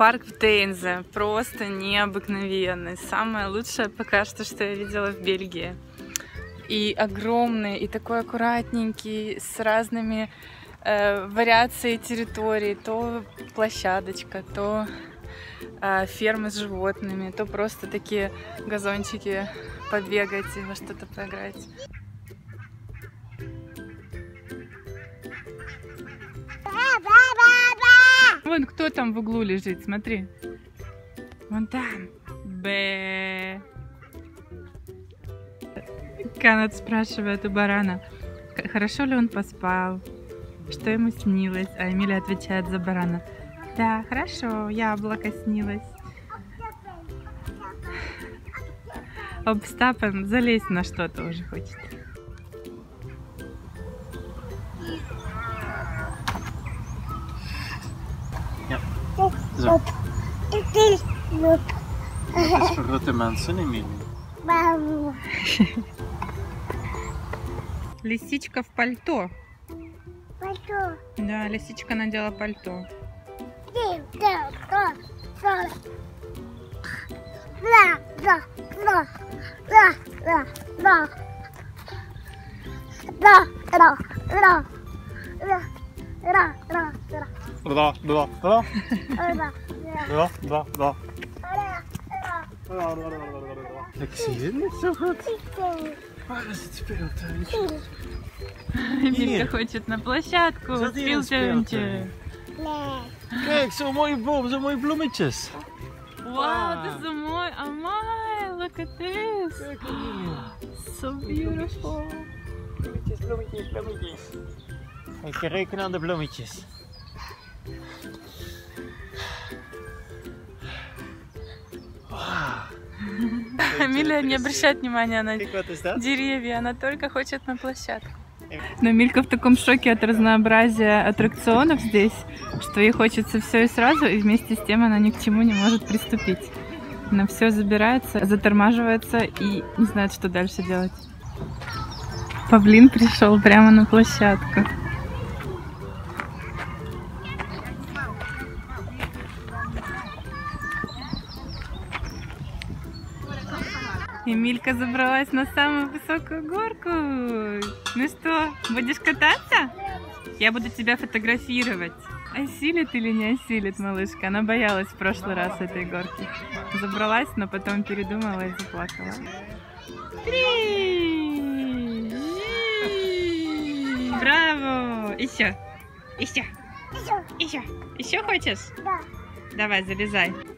Парк в Дейнзе просто необыкновенный. Самое лучшее пока что я видела в Бельгии. И огромный, и такой аккуратненький, с разными вариациями территорий. То площадочка, то фермы с животными, то просто такие газончики побегать и во что-то поиграть. Вон кто там в углу лежит, смотри. Вон там. Бэ. Канат спрашивает у барана, хорошо ли он поспал, что ему снилось. А Эмилия отвечает за барана: да, хорошо, яблоко снилось. Обстапан залезть на что-то уже хочет. Zo. Dat is voor grote mensen, Emilie. Лисичка в пальто. Пальто. Да, лисичка надела пальто. Да, да, да. Да, да, да. Так сильно все хочет. Эмилия хочет на площадку. Спилтелентия. Как за мои блумички. Вау, это за мой Амай, look at this. So beautiful. Bloemetjes, bloemetjes, bloemetjes. Ik reken aan de bloemetjes. Эмилия не обращает внимания на деревья, она только хочет на площадку. Но Милька в таком шоке от разнообразия аттракционов здесь, что ей хочется все и сразу, и вместе с тем она ни к чему не может приступить. Она все забирается, затормаживается и не знает, что дальше делать. Павлин пришел прямо на площадку. Эмилька забралась на самую высокую горку. Ну что, будешь кататься? Я буду тебя фотографировать. Осилит или не осилит, малышка? Она боялась в прошлый раз этой горки. Забралась, но потом передумала и заплакала. Три! Браво! Еще! Еще! Еще! Еще хочешь? Да. Давай, залезай.